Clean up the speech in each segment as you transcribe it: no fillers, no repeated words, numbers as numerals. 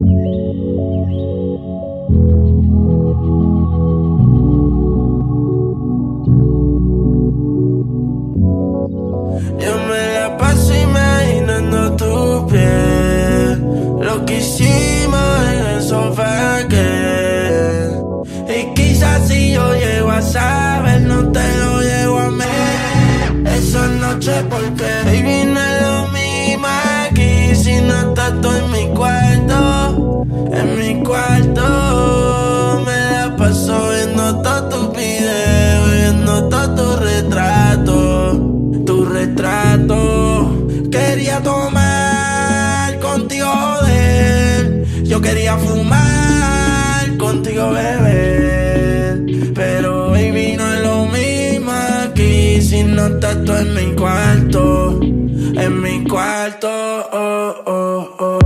Yo me la paso imaginando tu piel, lo que hicimos en el sofá aquel. Y quizás si yo llego a saber, no te lo llego a amar esa noche, porque baby no es lo mismo aquí si no estás tú en mi cuarto. En mi cuarto me la paso viendo todos tus videos, viendo todos tus retratos. Quería tomar contigo, joder. Yo quería fumar contigo, beber. Pero baby no es lo mismo aquí si no estás tú en mi cuarto. En mi cuarto, oh, oh, oh.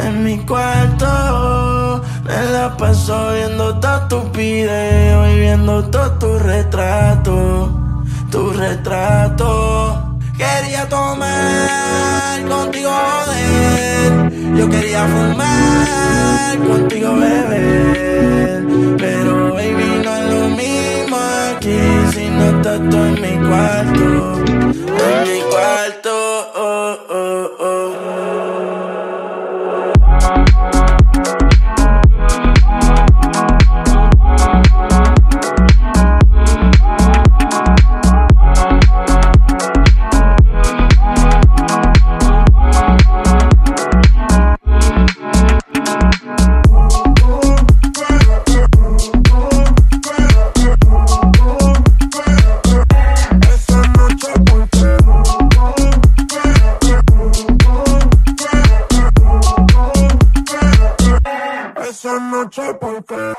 En mi cuarto me la paso viendo todos tus videos y viendo todos tus retratos, tus retratos. Quería tomar contigo, joder. Yo quería fumar contigo, beber. Pero baby no es lo mismo aquí si no estás tú en mi cuarto. En mi cuarto, oh, oh, oh. Esa noche porque